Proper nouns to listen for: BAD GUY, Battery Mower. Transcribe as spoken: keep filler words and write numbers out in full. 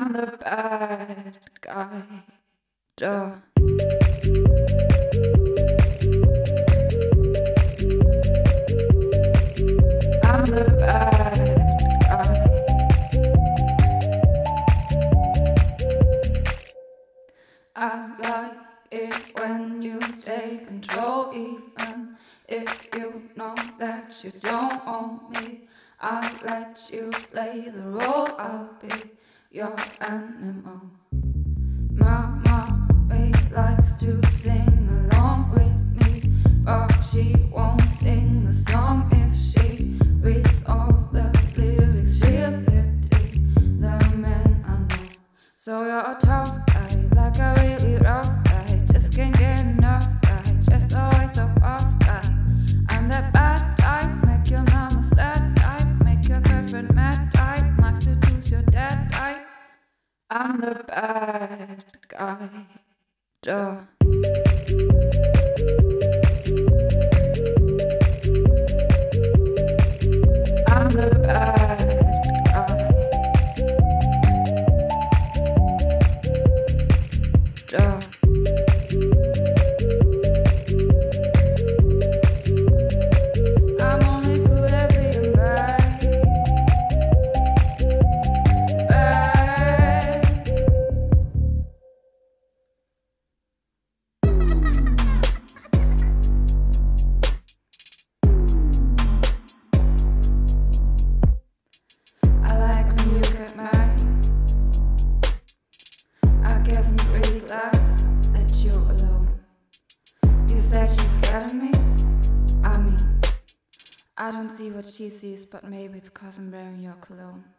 I'm the bad guy, duh. I'm the bad guy. I like it when you take control, even if you know that you don't own me. I'll let you play the role, I'll be your animal. Mama, she likes to sing along with me, but she won't sing the song if she reads all the lyrics. She'll pity the men I know. So you're a tough guy, like a really rough guy, just can't get enough guy, just always so off guy. I'm that bad type, make your mama sad type, make your girlfriend mad type, might seduce your dad type. I'm the bad guy, duh. I'm the bad guy, duh. I'm only good at being bad. I don't see what she sees, but maybe it's 'cause I'm wearing your cologne.